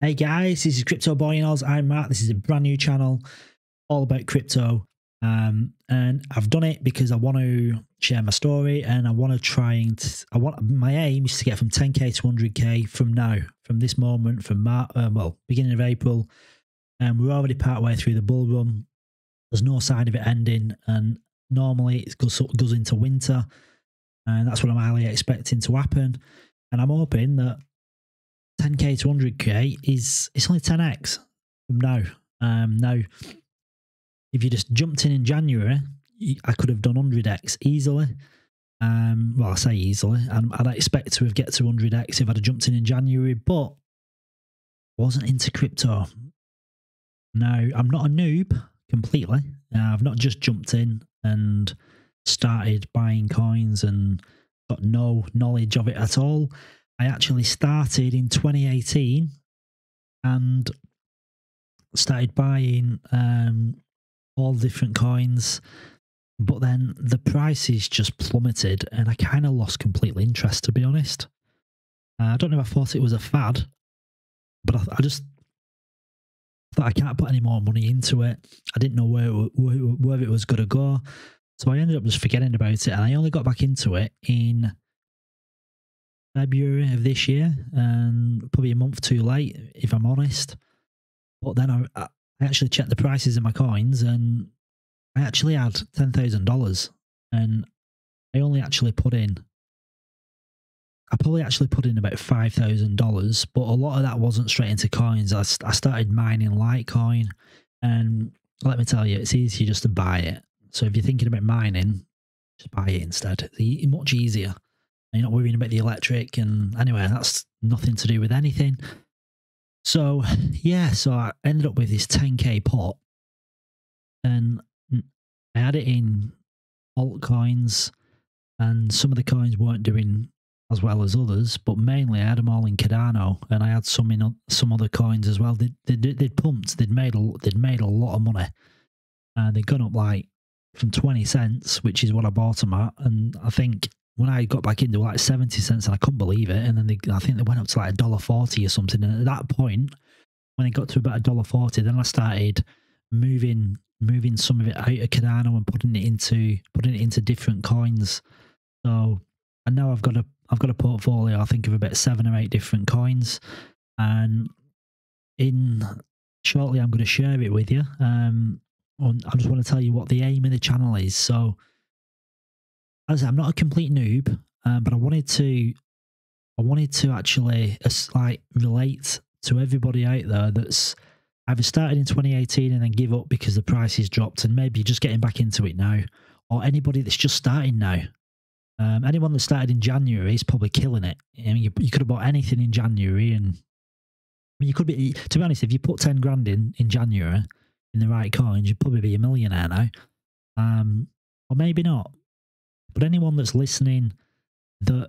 Hey guys, this is Crypto Boy and Oz. I'm Matt. This is a brand new channel all about crypto. And I've done it because I want to share my story and I want to try and my aim is to get from 10K to 100K from now, from this moment, from March, well, beginning of April. And we're already partway through the bull run. There's no sign of it ending. And normally it goes into winter. And that's what I'm highly expecting to happen. And I'm hoping that 10K to 100K it's only 10x from now. Now, if you just jumped in January, I could have done 100x easily. Well, I say easily. I'd expect to have get to 100x if I'd have jumped in January, but I wasn't into crypto. Now, I'm not a noob completely. I've not just jumped in and started buying coins and got no knowledge of it at all. I actually started in 2018 and started buying all different coins, but then the prices just plummeted and I kind of lost complete interest, to be honest. I don't know if I thought it was a fad, but I just thought I can't put any more money into it. I didn't know where it was going to go, so I ended up just forgetting about it, and I only got back into it in February of this year, and probably a month too late, if I'm honest. But then I actually checked the prices of my coins, and I actually had $10,000, and I only actually put in, I probably actually put in about $5,000, but a lot of that wasn't straight into coins. I started mining Litecoin, and let me tell you, it's easier just to buy it. So if you're thinking about mining, just buy it instead. It's much easier. You're not worrying about the electric, and anyway, that's nothing to do with anything. So yeah, so I ended up with this 10K pot, and I had it in altcoins, and some of the coins weren't doing as well as others, but mainly I had them all in Cardano, and I had some in some other coins as well. They'd pumped, they'd made a lot of money, and they'd gone up like from 20 cents, which is what I bought them at, and I think when I got back in, they were like 70 cents, and I couldn't believe it. And then I think they went up to like $1.40 or something. And at that point, when it got to about $1.40, then I started moving some of it out of Cardano and putting it into different coins. So, and now I've got a portfolio, I think, of about 7 or 8 different coins. And shortly, I'm going to share it with you. I just want to tell you what the aim of the channel is. So, as I said, I'm not a complete noob, but I wanted to actually like relate to everybody out there that's either started in 2018 and then give up because the prices dropped, and maybe you're just getting back into it now, or anybody that's just starting now. Anyone that started in January is probably killing it. I mean, you could have bought anything in January, and you could be, to be honest, if you put 10 grand in January in the right coins, you'd probably be a millionaire now, or maybe not. But anyone that's listening that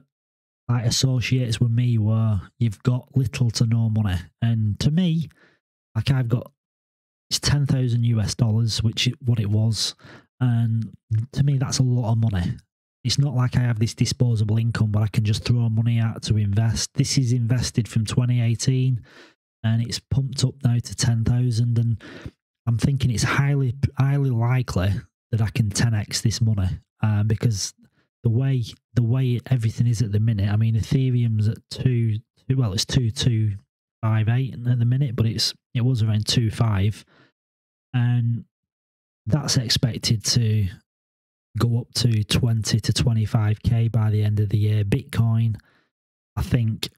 like associates with me where you've got little to no money, and to me, like I've got, it's $10,000 US, which is what it was, and to me that's a lot of money. It's not like I have this disposable income where I can just throw money out to invest. This is invested from 2018, and it's pumped up now to 10,000, and I'm thinking it's highly likely that I can 10x this money. Because the way everything is at the minute, I mean, Ethereum's at well, it's 2258 at the minute, but it was around 25, and that's expected to go up to 20 to 25k by the end of the year. Bitcoin, I think,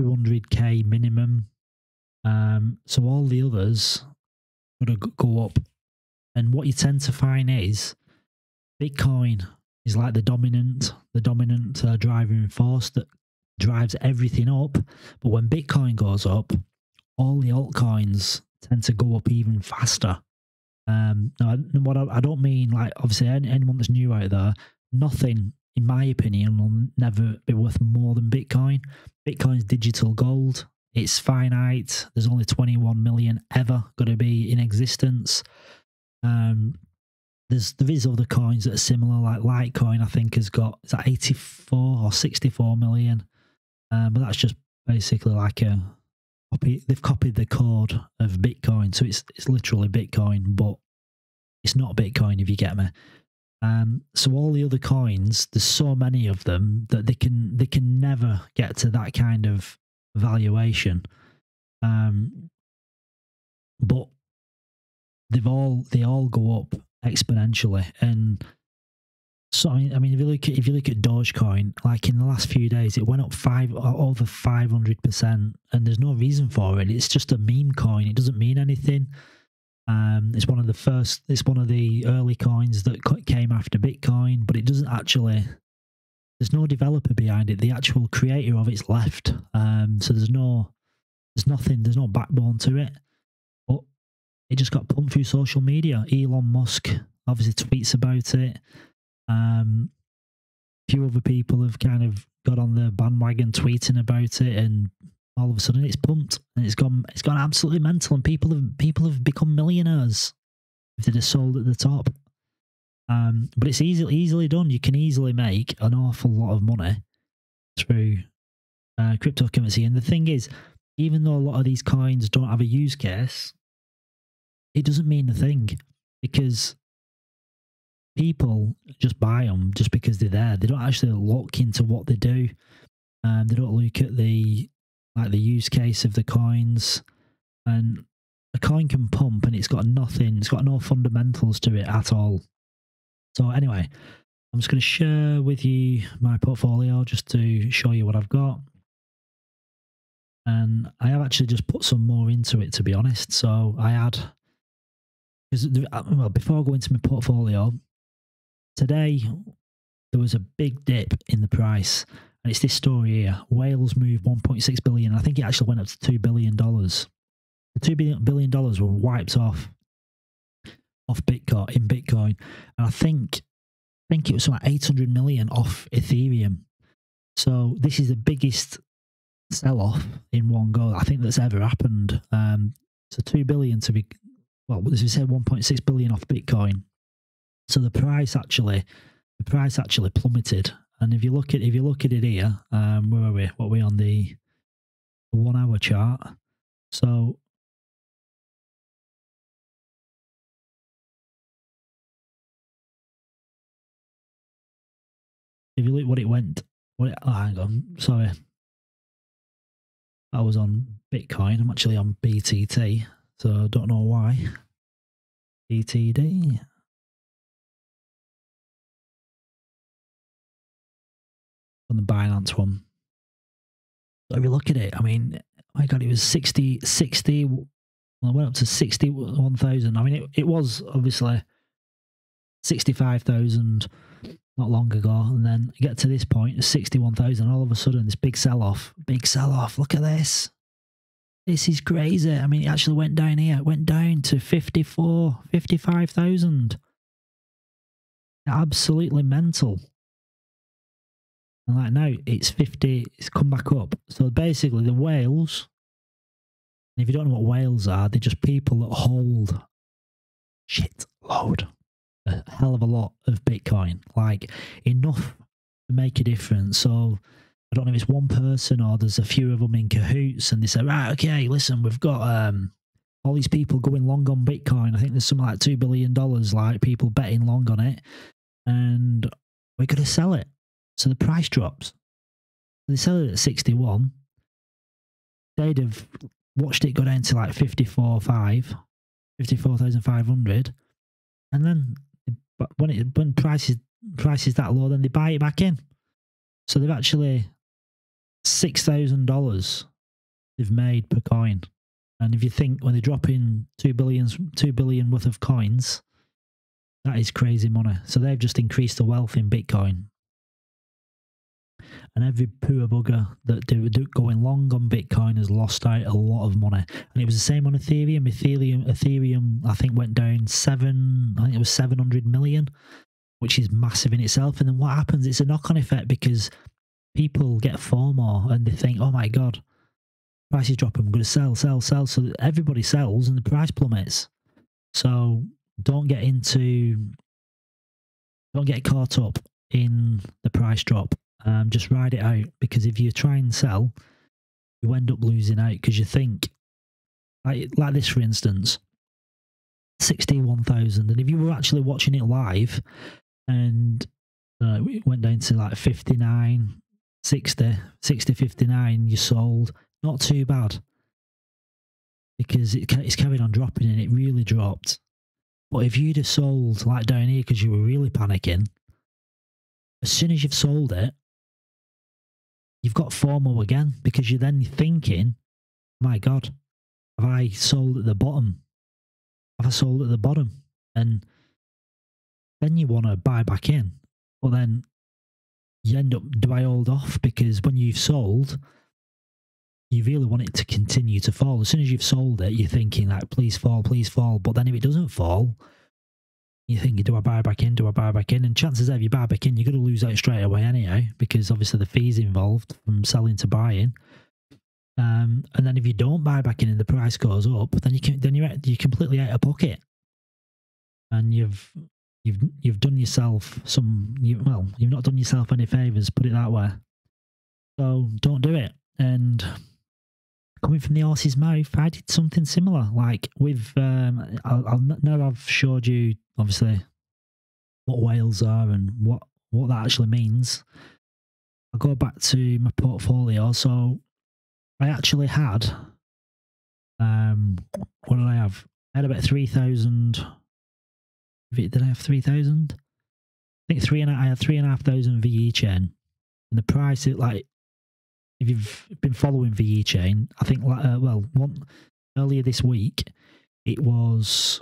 200k minimum. So all the others gotta go up, and what you tend to find is, Bitcoin is like the dominant driving force that drives everything up. But when Bitcoin goes up, all the altcoins tend to go up even faster. I don't mean like, obviously, anyone that's new out there, nothing, in my opinion, will never be worth more than Bitcoin. Bitcoin's digital gold. It's finite. There's only 21 million ever going to be in existence. There is other coins that are similar, like Litecoin, I think, has got, is that 84 or 64 million? But that's just basically like a They've copied the code of Bitcoin, so it's literally Bitcoin, but it's not Bitcoin, if you get me. So all the other coins, there's so many of them that they can never get to that kind of valuation. But they all go up exponentially. And so I mean, if you look at Dogecoin, like in the last few days, it went up over 500%, and there's no reason for it. It's just a meme coin. It doesn't mean anything. It's one of the first, it's one of the early coins that came after Bitcoin, but it doesn't actually, there's no developer behind it. The actual creator of it's left. So there's no backbone to it. But it just got pumped through social media. Elon Musk obviously tweets about it. A few other people have kind of got on the bandwagon tweeting about it, and all of a sudden it's pumped and it's gone absolutely mental, and people have become millionaires if they'd have sold at the top. But it's easily done. You can easily make an awful lot of money through cryptocurrency. And the thing is, even though a lot of these coins don't have a use case, it doesn't mean a thing, because people just buy them just because they're there. They don't actually look into what they do. They don't look at the use case of the coins. And a coin can pump and it's got nothing. It's got no fundamentals to it at all. So anyway, I'm just going to share with you my portfolio just to show you what I've got. And I have actually just put some more into it, to be honest. So I had, well, before I go into my portfolio, today there was a big dip in the price, and it's this story here. Whales moved 1.6 billion. I think it actually went up to $2 billion. The $2 billion were wiped off Bitcoin, in Bitcoin. And I think it was about 800 million off Ethereum. So this is the biggest sell-off in one go I think that's ever happened. So 2 billion to be, well, as we said, 1.6 billion off Bitcoin. So the price actually plummeted. And if you look at it here, where are we? What are we on the 1 hour chart? So if you look what it went, hang on, sorry. I was on Bitcoin. I'm actually on BTT, so I don't know why. BTD. On the Binance one. So if you look at it, I mean, my God, it was 60, well, it went up to 61,000. I mean, it was obviously 65,000 not long ago. And then you get to this point, 61,000. All of a sudden, this big sell-off. Look at this. This is crazy. I mean, it actually went down here. It went down to 55,000. Absolutely mental. And like now, it's 50, it's come back up. So basically the whales, and if you don't know what whales are, they're just people that hold shitload, a hell of a lot of Bitcoin, like enough to make a difference. So I don't know if it's one person or there's a few of them in cahoots, and they say, right, okay, listen, we've got all these people going long on Bitcoin. I think there's something like $2 billion, like people betting long on it, and we're going to sell it. So the price drops. They sell it at 61. They'd have watched it go down to like 54,500, and then when price is that low, then they buy it back in. So they've actually $6,000 they've made per coin. And if you think when they drop in 2 billion worth of coins, that is crazy money. So they've just increased the wealth in Bitcoin. And every poor bugger that going long on Bitcoin has lost out a lot of money. And it was the same on Ethereum. Ethereum, I think, went down I think it was 700 million, which is massive in itself. And then what happens? It's a knock-on effect, because people get FOMO and they think, oh my God, price is dropping, I'm going to sell. So that everybody sells and the price plummets. So don't get caught up in the price drop. Just ride it out, because if you try and sell, you end up losing out because you think, like this for instance, 61,000, and if you were actually watching it live and it went down to like 59, 60, 59, you sold. Not too bad, because it's carried on dropping and it really dropped. But if you'd have sold like down here because you were really panicking, as soon as you've sold it, you've got FOMO again, because you're then thinking, my God, have I sold at the bottom? Have I sold at the bottom? And then you want to buy back in. But then you end up, do I hold off? Because when you've sold, you really want it to continue to fall. As soon as you've sold it, you're thinking like, please fall, please fall. But then if it doesn't fall, you're thinking, do I buy back in? Do I buy back in? And chances are, if you buy back in, you're going to lose out straight away anyhow, because obviously the fees involved from selling to buying. And then if you don't buy back in and the price goes up, then you're completely out of pocket, and you've done yourself you've not done yourself any favors, put it that way. So don't do it. And coming from the horse's mouth, I did something similar. Like with, now I've showed you obviously what whales are and what that actually means. I'll go back to my portfolio. So I actually had, what did I have? I had about 3,000. Did I have 3,000? I think I had 3,500 VeChain, and the price it like. If you've been following VeChain, I think, earlier this week, it was,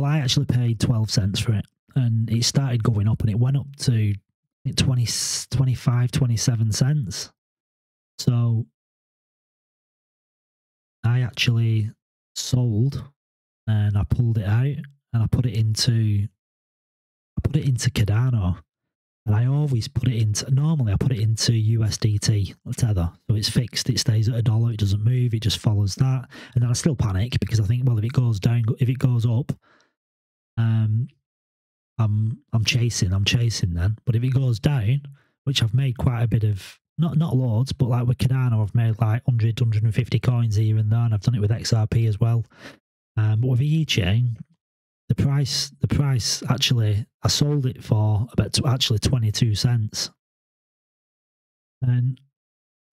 I actually paid 12 cents for it, and it started going up, and it went up to 20, 25, 27 cents. So I actually sold, and I pulled it out, and I put it into, Cardano. And I always put it into, normally I put it into USDT, Tether. So it's fixed, it stays at $1, it doesn't move, it just follows that. And then I still panic because I think, well, if it goes down, if it goes up, I'm chasing then. But if it goes down, which I've made quite a bit of, not loads, but like with Cardano, I've made like 100, 150 coins here and there, and I've done it with XRP as well. But with VeChain, the price actually, I sold it for about actually 22 cents. And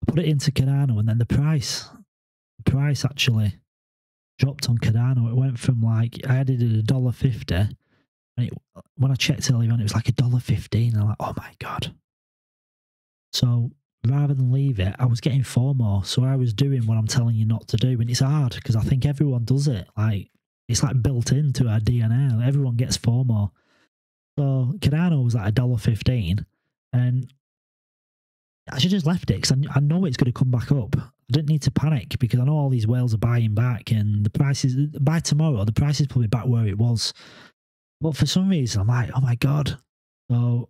I put it into Cardano, and then the price actually dropped on Cardano. It went from like, I added it $1.50, and when I checked earlier on, it was like $1.15. I'm like, oh my God. So rather than leave it, I was getting FOMO. So I was doing what I'm telling you not to do. And it's hard because I think everyone does it. Like, it's like built into our DNA. Everyone gets FOMO. So Cardano was like $1.15, and I should just left it, because I know it's going to come back up. I didn't need to panic because I know all these whales are buying back, and the prices by tomorrow, the price is probably back where it was. But for some reason, I'm like, oh my God. So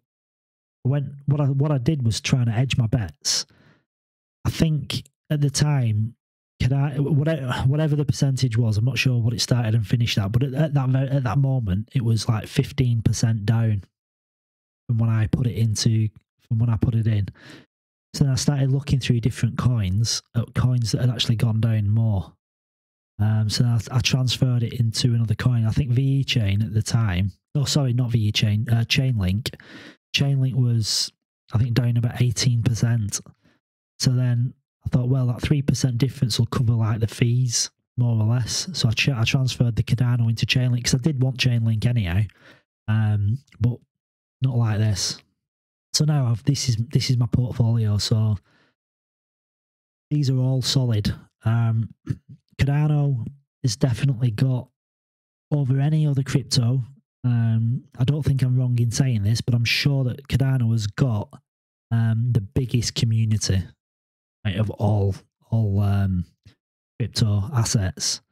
what I did was trying to edge my bets. I think at the time, whatever the percentage was, I'm not sure what it started and finished at, but at that moment, it was like 15% down from when I put it into, from when I put it in. So then I started looking through different coins, coins that had actually gone down more. So then I transferred it into another coin. I think VeChain at the time, oh sorry, not VeChain, Chainlink. Chainlink was, I think, down about 18%. So then I thought, well, that 3% difference will cover like the fees, more or less. So I transferred the Cardano into Chainlink, because I did want Chainlink anyhow, but not like this. So now this is my portfolio. So these are all solid. Cardano has definitely got over any other crypto. I don't think I'm wrong in saying this, but I'm sure that Cardano has got the biggest community of all crypto assets.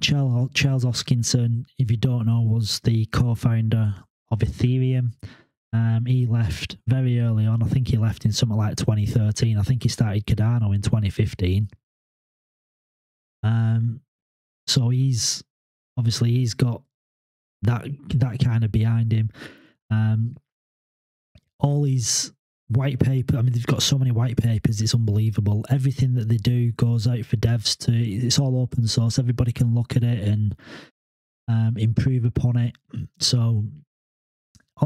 Charles Hoskinson, if you don't know, was the co-founder of Ethereum. He left very early on. I think he left in something like 2013. I think he started Cardano in 2015. So he's got that kind of behind him. All his white paper. I mean, they've got so many white papers, it's unbelievable. Everything that they do goes out for devs to, it's all open source. Everybody can look at it and improve upon it. So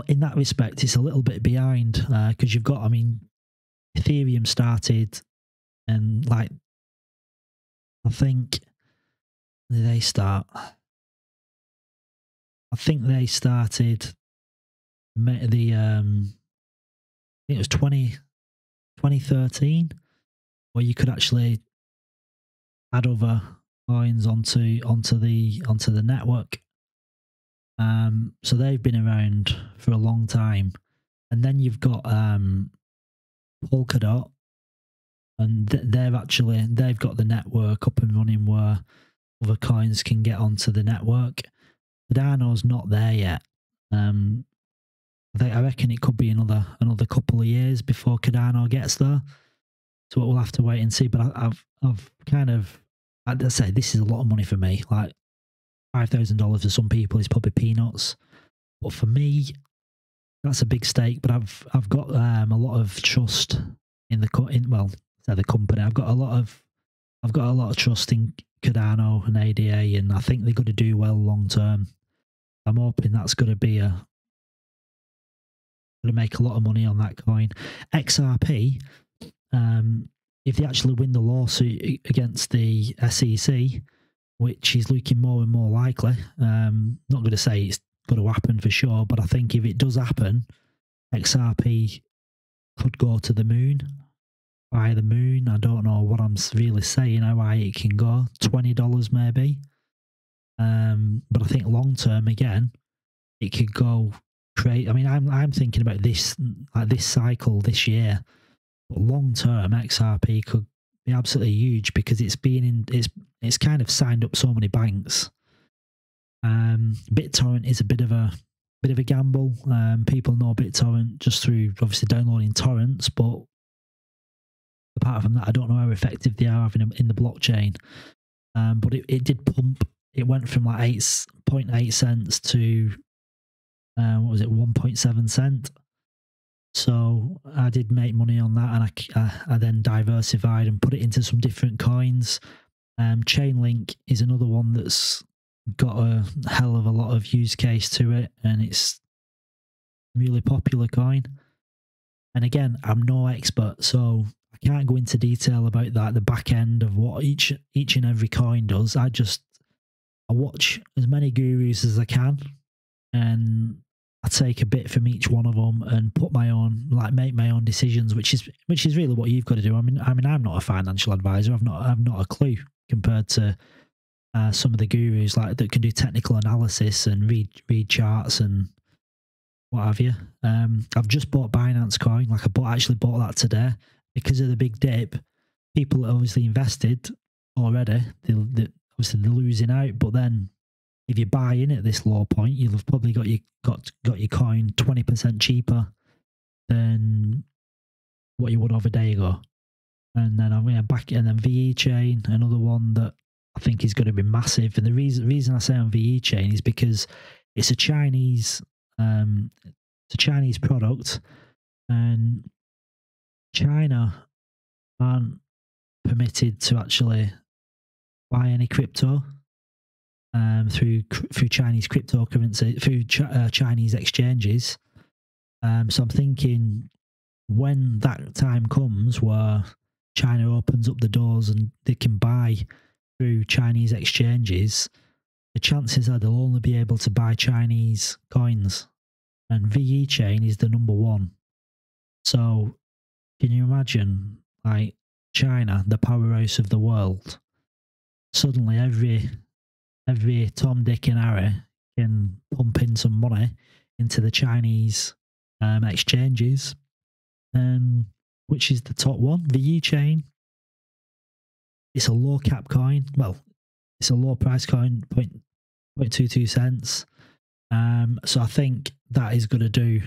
in that respect, it's a little bit behind because you've got, I mean, Ethereum started and like, I think they start, I think they started the, I think it was 2013, where you could actually add other coins onto the network. So they've been around for a long time, and then you've got Polkadot, and they've got the network up and running where other coins can get onto the network. Cardano's not there yet. I reckon it could be another couple of years before Cardano gets there. So we'll have to wait and see. But I've kind of, I'd say this is a lot of money for me. Like $5,000 for some people is probably peanuts, but for me, that's a big stake. But I've got a lot of trust in the company. I've got a lot of trust in Cardano and ADA, and I think they're going to do well long term. I'm hoping that's going to be a going to make a lot of money on that coin. XRP, if they actually win the lawsuit against the SEC, which is looking more and more likely, not going to say it's going to happen for sure, but I think if it does happen, XRP could go to the moon. By the moon, I don't know what I'm really saying, how high it can go, $20 maybe. But I think long term, again, it could go... I mean, I'm thinking about this, like this cycle this year, but long term XRP could be absolutely huge because it's been in, it's kind of signed up so many banks. BitTorrent is a bit of a gamble. People know BitTorrent just through obviously downloading torrents, but apart from that, I don't know how effective they are in the blockchain. But it did pump. It went from like 8.8 cents to what was it, 1.7 cent? So I did make money on that, and I then diversified and put it into some different coins. Chainlink is another one that's got a hell of a lot of use case to it, and it's a really popular coin. And again, I'm no expert, so I can't go into detail about that, the back end of what each and every coin does. I watch as many gurus as I can, and I take a bit from each one of them and put my own, like, make my own decisions, which is really what you've got to do. I mean, I'm not a financial advisor. I've not a clue compared to some of the gurus like that can do technical analysis and read charts and what have you. I've just bought Binance coin. Like I actually bought that today because of the big dip. People obviously invested already. They obviously they're losing out, but then, if you buy in at this low point, you'll have probably got your coin 20% cheaper than what you would have a day ago. And then then VeChain, another one that I think is going to be massive. And the reason I say on VeChain is because it's a Chinese product, and China aren't permitted to actually buy any crypto through Chinese cryptocurrency, through Chinese exchanges. So I'm thinking when that time comes where China opens up the doors and they can buy through Chinese exchanges, the chances are they'll only be able to buy Chinese coins. And VeChain is the number one. So can you imagine, like, China, the powerhouse of the world, suddenly every Tom, Dick and Harry can pump in some money into the Chinese exchanges, which is the top one, the VeChain. It's a low cap coin. Well, it's a low price coin, 0.22 cents. So I think that is going to do,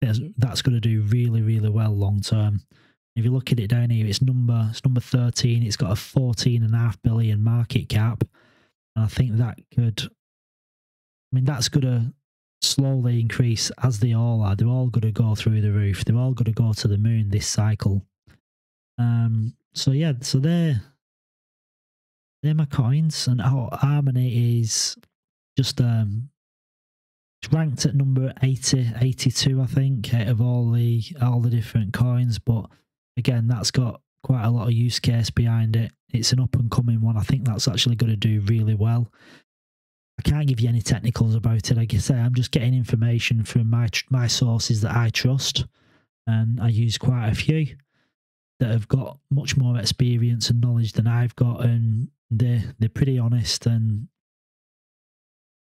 that's going to do really, really well long term. If you look at it down here, it's number 13. It's got a 14.5 billion market cap. And I think that could, I mean, that's going to slowly increase, as they all are. They're all going to go through the roof. They're all going to go to the moon this cycle. So yeah, so they're my coins, and Harmony is just ranked at number 82, I think, out of all the different coins. But again, that's got quite a lot of use case behind it. It's an up and coming one. I think that's actually going to do really well. I can't give you any technicals about it. Like I say, I'm just getting information from my sources that I trust, and I use quite a few that have got much more experience and knowledge than I've got, and they're pretty honest, and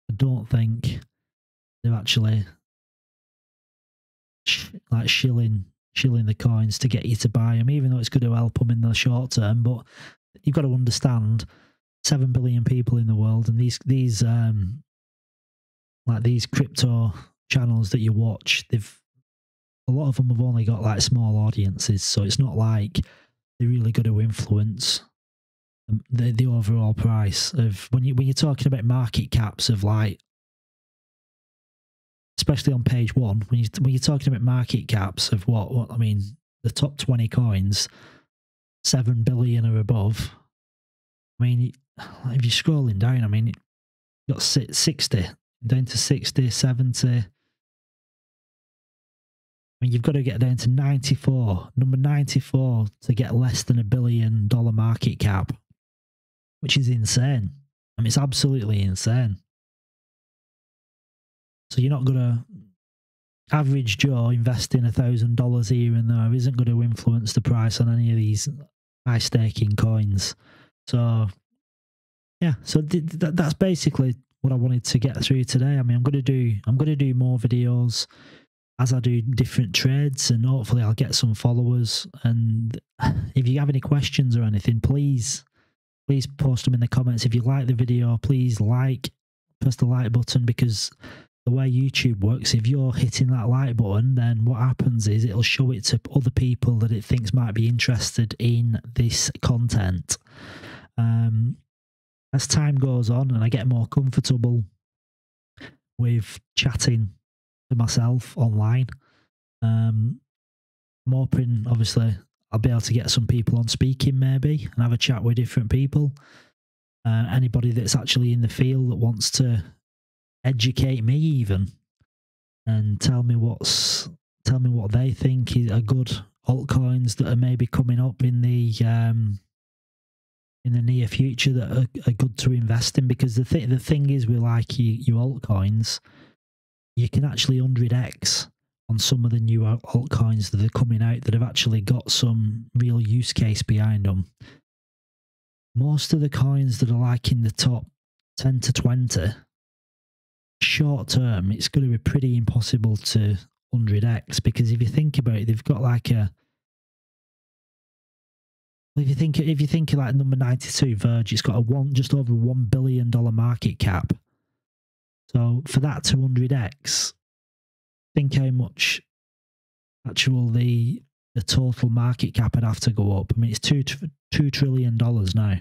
I don't think they're actually like shilling the coins to get you to buy them, even though it's going to help them in the short term. But you've got to understand 7 billion people in the world, and these crypto channels that you watch, a lot of them have only got like small audiences, so it's not like they're really going to influence the overall price of when you're talking about market caps of like, especially on page one, when you're talking about market caps of what I mean, the top 20 coins, 7 billion or above. I mean, if you're scrolling down, I mean, you got 60 down to 60, 70. I mean, you've got to get down to 94, number 94, to get less than $1 billion market cap, which is insane. I mean, it's absolutely insane. So you're not going to, average Joe investing $1,000 here and there isn't going to influence the price on any of these high staking coins. So yeah, so that's basically what I wanted to get through today. I mean, I'm going to do more videos as I do different trades, and hopefully I'll get some followers. And if you have any questions or anything, please post them in the comments. If you like the video, please press the like button, because the way YouTube works, if you're hitting that like button, then what happens is it'll show it to other people that it thinks might be interested in this content. As time goes on and I get more comfortable with chatting to myself online, I'm hoping, obviously, I'll be able to get some people on speaking maybe and have a chat with different people. Anybody that's actually in the field that wants to educate me even and tell me what they think are good altcoins that are maybe coming up in the near future that are good to invest in. Because the thing is, we like your altcoins, you can actually 100x on some of the new altcoins that are coming out that have actually got some real use case behind them. Most of the coins that are like in the top 10 to 20 short term, it's going to be pretty impossible to 100x, because if you think about it, they've got like a, if you think of like number 92 Verge, it's got a just over $1 billion market cap. So for that to 100x, think how much actual the total market cap would have to go up. I mean, it's $2 trillion now.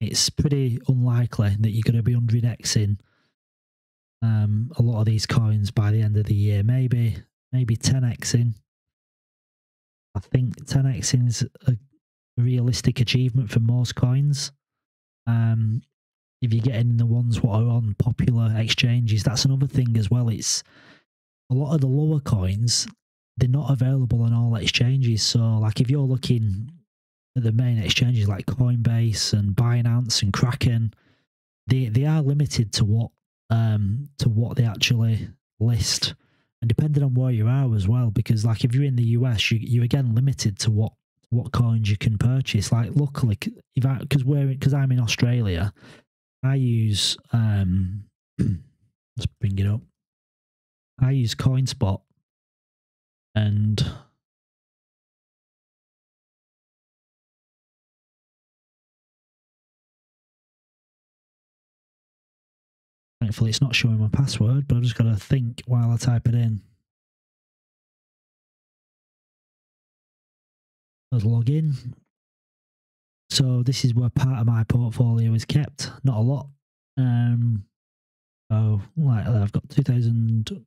It's pretty unlikely that you're going to be 100xing a lot of these coins by the end of the year. Maybe 10xing. I think 10xing is a realistic achievement for most coins. If you're getting the ones what are on popular exchanges, that's another thing as well. It's a lot of the lower coins, they're not available on all exchanges. So like if you're looking at the main exchanges like Coinbase and Binance and Kraken, they are limited to what they actually list, and depending on where you are as well. Because like if you're in the US, you're again limited to what coins you can purchase. Like luckily, because I'm in Australia, I use let's bring it up. I use CoinSpot and thankfully, it's not showing my password, but I've just got to think while I type it in. Let's log in. So this is where part of my portfolio is kept. Not a lot. So like I've got 2,000.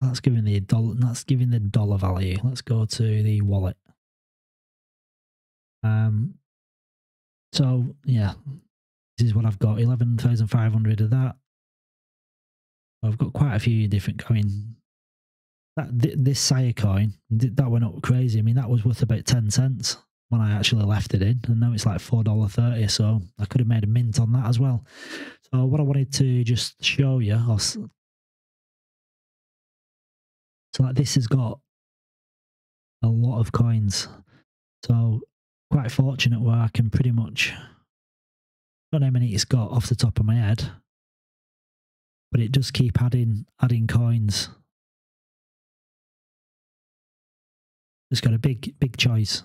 That's giving the dollar. That's giving the dollar value. Let's go to the wallet. So yeah, this is what I've got. 11,500 of that. I've got quite a few different coin. This Saya coin that went up crazy. I mean, that was worth about 10 cents when I actually left it in, and now it's like $4.30. So I could have made a mint on that as well. So what I wanted to just show you, so like this has got a lot of coins. So quite fortunate where I can pretty much, I don't know how many it's got off the top of my head, but it does keep adding coins. It's got a big choice.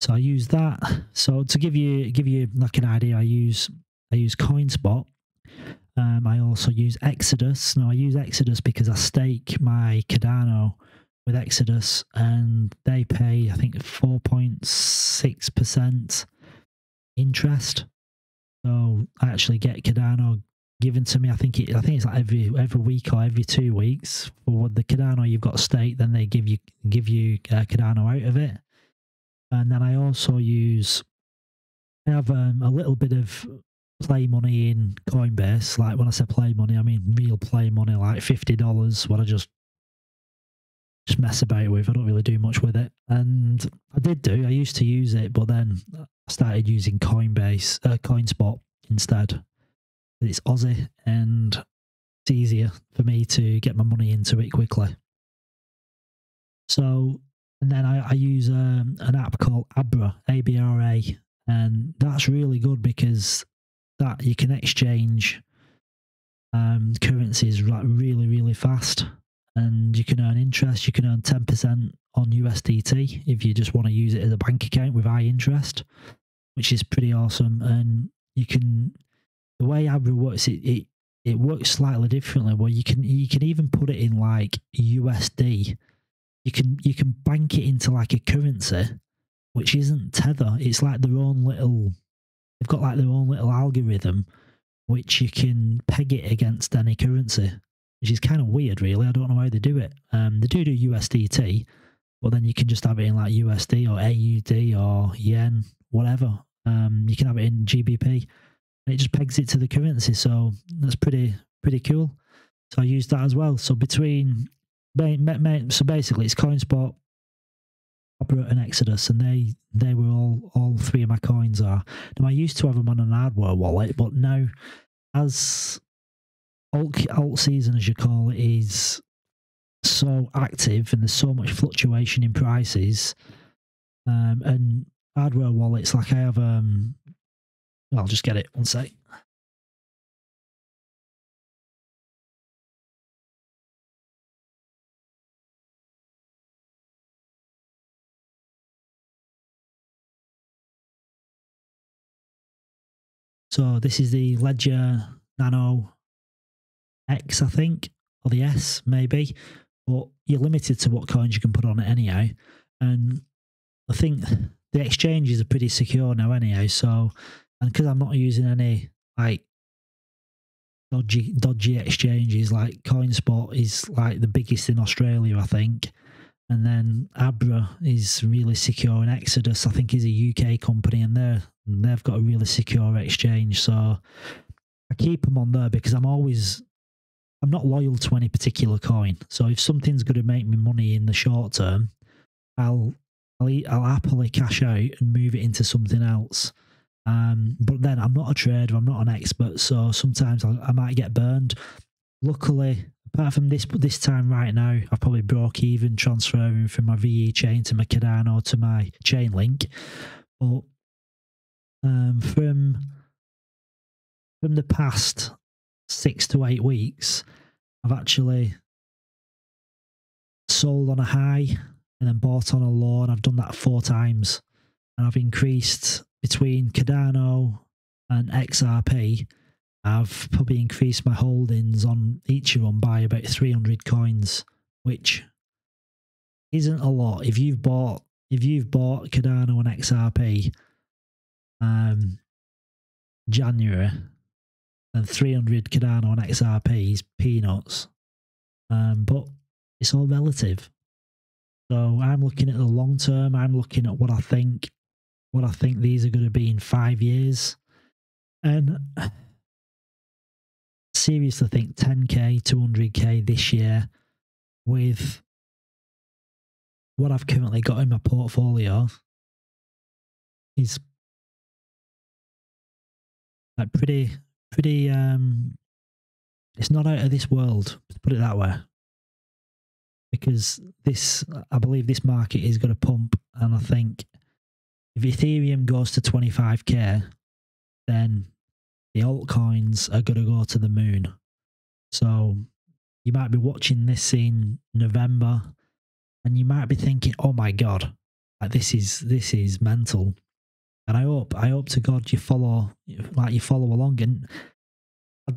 So I use that. So to give you like an idea, I use CoinSpot. I also use Exodus. Now I use Exodus because I stake my Cardano with Exodus, and they pay I think 4.6% interest. So I actually get Cardano given to me. I think it's like every week or every 2 weeks for the Cardano you've got to stake. Then they give you Cardano out of it. And then I also use, I have a little bit of play money in Coinbase. Like when I say play money, I mean real play money, like $50, what I just mess about with. I don't really do much with it. And I used to use it, but then I started using CoinSpot instead. It's Aussie and it's easier for me to get my money into it quickly. So, and then I use an app called Abra, ABRA, and that's really good because that you can exchange currencies really, really fast, and you can earn interest. You can earn 10% on USDT if you just want to use it as a bank account with high interest, which is pretty awesome. And you can, the way Abra works, it works slightly differently. Well, you can even put it in like USD. You can bank it into like a currency, which isn't Tether. It's like their own little. They've got like their own little algorithm, which you can peg it against any currency, which is kind of weird, really. I don't know how they do it. They do USDT, but then you can just have it in like USD or AUD or yen, whatever. You can have it in GBP. It just pegs it to the currency, so that's pretty cool. So I use that as well. So basically it's CoinSpot, Opera, and Exodus, and they were all three of my coins are. Now I used to have them on an hardware wallet, but now as alt season, as you call it, is so active and there's so much fluctuation in prices, and hardware wallets, like I have I'll just get it, one sec. So this is the Ledger Nano X, I think, or the S maybe, but you're limited to what coins you can put on it anyhow. And I think the exchanges are pretty secure now anyhow, so. And because I'm not using any like dodgy exchanges, like CoinSpot is like the biggest in Australia, I think. And then Abra is really secure, and Exodus I think is a UK company, and they've got a really secure exchange. So I keep them on there because I'm not loyal to any particular coin. So if something's going to make me money in the short term, I'll happily cash out and move it into something else. But then I'm not a trader, I'm not an expert, so sometimes I might get burned. Luckily, apart from this time right now, I probably broke even transferring from my VeChain to my Cardano to my Chainlink. But from the past 6 to 8 weeks, I've actually sold on a high and then bought on a low, and I've done that 4 times, and I've increased. Between Cardano and XRP, I've probably increased my holdings on each of them by about 300 coins, which isn't a lot. If you've bought Cardano and XRP January, and 300 Cardano on XRP is peanuts. But it's all relative. So I'm looking at the long term. I'm looking at what I think these are going to be in 5 years. And I seriously think 10K, 200K this year with what I've currently got in my portfolio is like pretty, it's not out of this world, put it that way. Because this, I believe this market is going to pump, and I think if Ethereum goes to 25K, then the altcoins are going to go to the moon. So you might be watching this in November, and you might be thinking, "Oh my God, like this is mental." And I hope to God you follow, along. And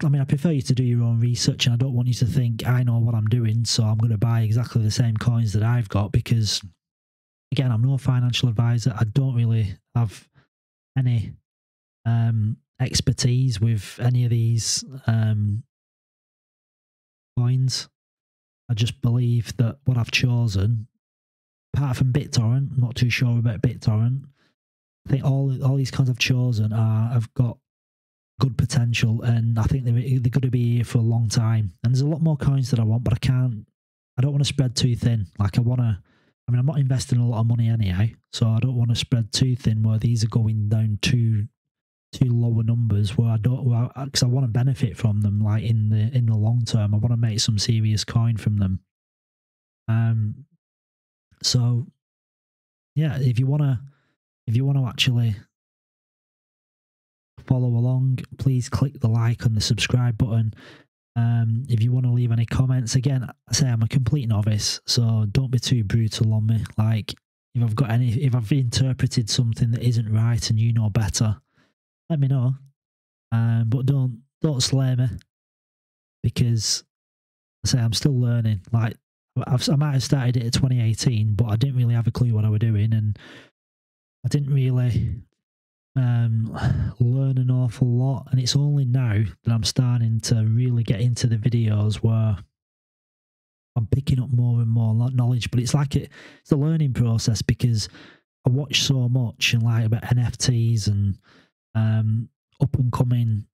I mean, I prefer you to do your own research, and I don't want you to think I know what I'm doing, so I'm going to buy exactly the same coins that I've got. Because again, I'm no financial advisor. I don't really have any expertise with any of these coins. I just believe that what I've chosen, apart from BitTorrent, I'm not too sure about BitTorrent. I think all these coins I've chosen have got good potential, and I think they're going to be here for a long time. And there's a lot more coins that I want, but I can't. I don't want to spread too thin. Like I want to. I mean, I'm not investing a lot of money anyhow, so I don't want to spread too thin where these are going down too lower numbers where I don't, because I want to benefit from them. Like in the long term, I want to make some serious coin from them. So yeah, if you want to actually follow along, please click the like and the subscribe button. If you want to leave any comments, again, I say I'm a complete novice, so don't be too brutal on me. Like if I've interpreted something that isn't right and you know better, let me know. But don't slay me, because I say I'm still learning. Like I might have started it in 2018, but I didn't really have a clue what I was doing, and I didn't really learn an awful lot. And it's only now that I'm starting to really get into the videos where I'm picking up more and more knowledge. But it's like it's a learning process, because I watch so much and like about NFTs and up and coming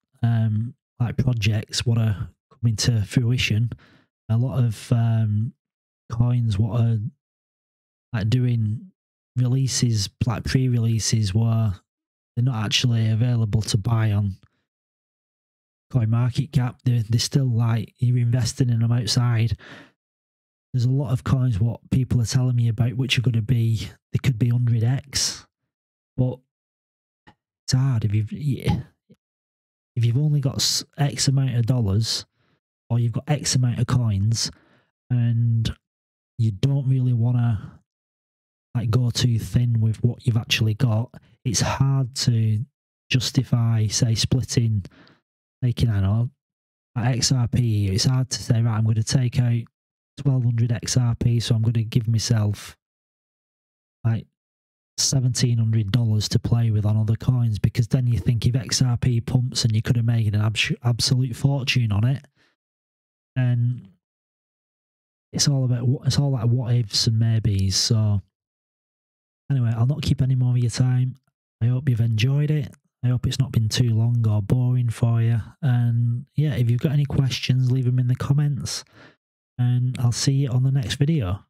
like projects what are coming to fruition. A lot of coins what are like doing releases, like pre-releases, where they're not actually available to buy on CoinMarketCap. They're still like you're investing in them outside. There's a lot of coins what people are telling me about which are going to be, they could be 100x, but it's hard if you've only got X amount of dollars, or you've got X amount of coins, and you don't really want to like go too thin with what you've actually got. It's hard to justify, say, splitting, taking out XRP. It's hard to say, right, I'm going to take out 1200 XRP, so I'm going to give myself like $1,700 to play with on other coins, because then you think if XRP pumps and you could have made an absolute fortune on it. And it's all about like what ifs and maybes. So anyway, I'll not keep any more of your time. I hope you've enjoyed it. I hope it's not been too long or boring for you. And yeah, if you've got any questions, leave them in the comments, and I'll see you on the next video.